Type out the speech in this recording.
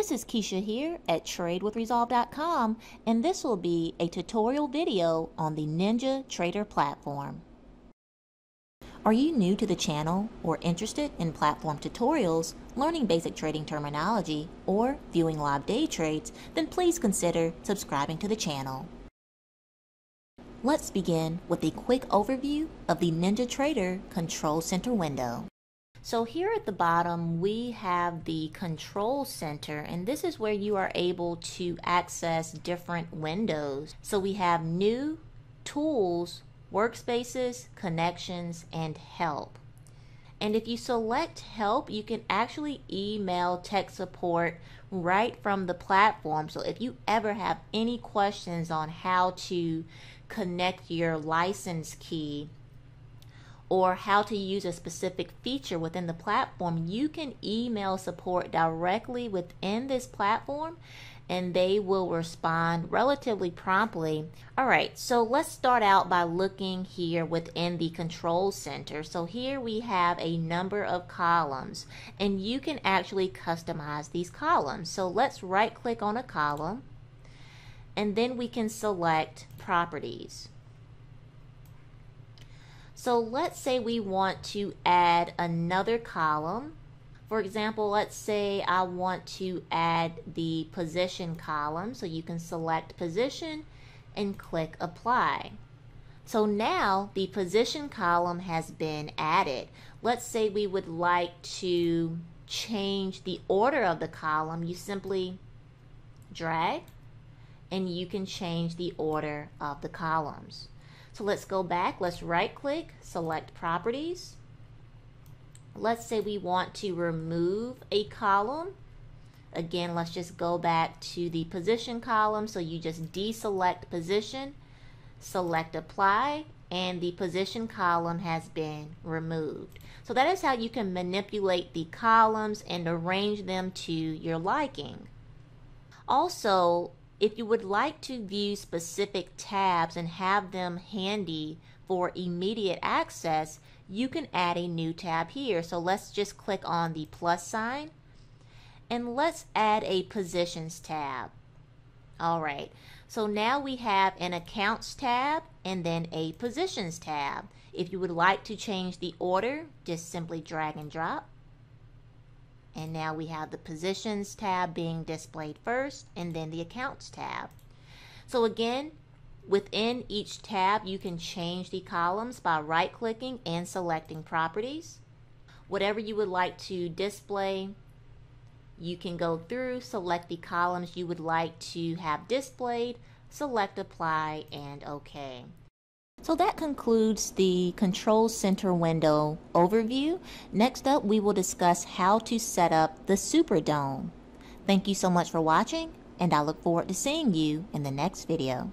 This is Keisha here at TradeWithResolve.com, and this will be a tutorial video on the NinjaTrader platform. Are you new to the channel or interested in platform tutorials, learning basic trading terminology, or viewing live day trades? Then please consider subscribing to the channel. Let's begin with a quick overview of the NinjaTrader Control Center window. So here at the bottom we have the Control Center, and this is where you are able to access different windows. So we have New, Tools, Workspaces, Connections, and Help. And if you select Help, you can actually email tech support right from the platform. So if you ever have any questions on how to connect your license key or how to use a specific feature within the platform, you can email support directly within this platform and they will respond relatively promptly. All right, so let's start out by looking here within the Control Center. So here we have a number of columns, and you can actually customize these columns. So let's right click on a column, and then we can select Properties. So let's say we want to add another column. For example, let's say I want to add the position column. So you can select position and click apply. So now the position column has been added. Let's say we would like to change the order of the column. You simply drag and you can change the order of the columns. So let's go back, let's right click, select Properties. Let's say we want to remove a column. Again, let's just go back to the position column. So you just deselect position, select apply, and the position column has been removed. So that is how you can manipulate the columns and arrange them to your liking. Also, if you would like to view specific tabs and have them handy for immediate access, you can add a new tab here. So let's just click on the plus sign and let's add a positions tab. All right, so now we have an accounts tab and then a positions tab. If you would like to change the order, just simply drag and drop. And now we have the positions tab being displayed first and then the accounts tab. So again, within each tab you can change the columns by right clicking and selecting Properties. Whatever you would like to display, you can go through, select the columns you would like to have displayed, select apply and OK. So that concludes the Control Center window overview. Next up, we will discuss how to set up the Superdome. Thank you so much for watching, and I look forward to seeing you in the next video.